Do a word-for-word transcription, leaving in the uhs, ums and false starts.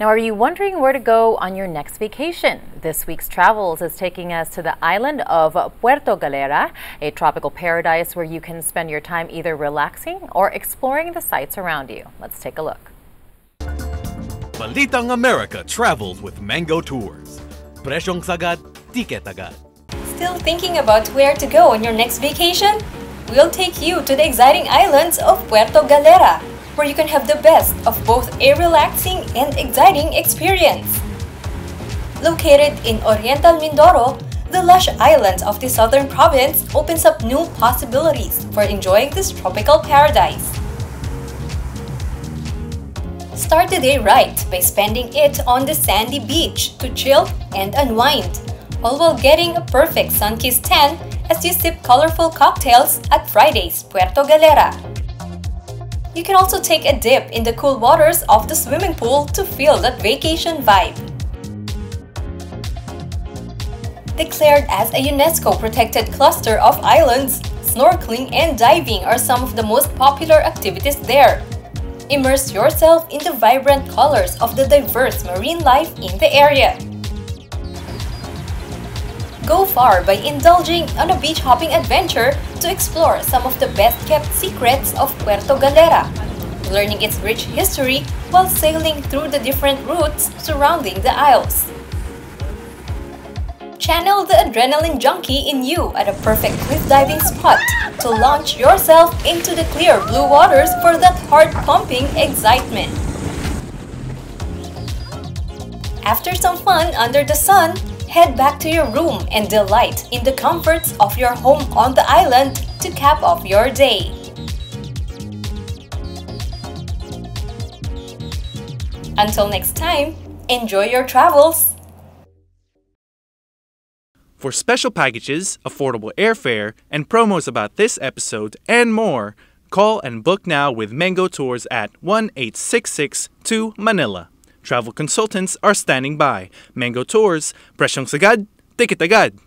Now, are you wondering where to go on your next vacation? This week's Travels is taking us to the island of Puerto Galera, a tropical paradise where you can spend your time either relaxing or exploring the sights around you. Let's take a look. Balitang America travels with Mango Tours. Presyong sagad, tiket agad. Still thinking about where to go on your next vacation? We'll take you to the exciting islands of Puerto Galera, where you can have the best of both a relaxing and exciting experience. Located in Oriental Mindoro, the lush islands of the southern province opens up new possibilities for enjoying this tropical paradise. Start the day right by spending it on the sandy beach to chill and unwind, all while getting a perfect sun-kissed tan as you sip colorful cocktails at Fridays Puerto Galera. You can also take a dip in the cool waters of the swimming pool to feel that vacation vibe. Declared as a UNESCO protected cluster of islands, snorkeling and diving are some of the most popular activities there. Immerse yourself in the vibrant colors of the diverse marine life in the area. Go far by indulging on a beach hopping adventure to explore some of the best-kept secrets of Puerto Galera, learning its rich history while sailing through the different routes surrounding the isles. Channel the adrenaline junkie in you at a perfect cliff diving spot to launch yourself into the clear blue waters for that heart-pumping excitement. After some fun under the sun, head back to your room and delight in the comforts of your home on the island to cap off your day. Until next time, enjoy your travels! For special packages, affordable airfare, and promos about this episode and more, call and book now with Mango Tours at one eight six six two Manila. Travel consultants are standing by. Mango Tours, presyong sagad, tiket agad.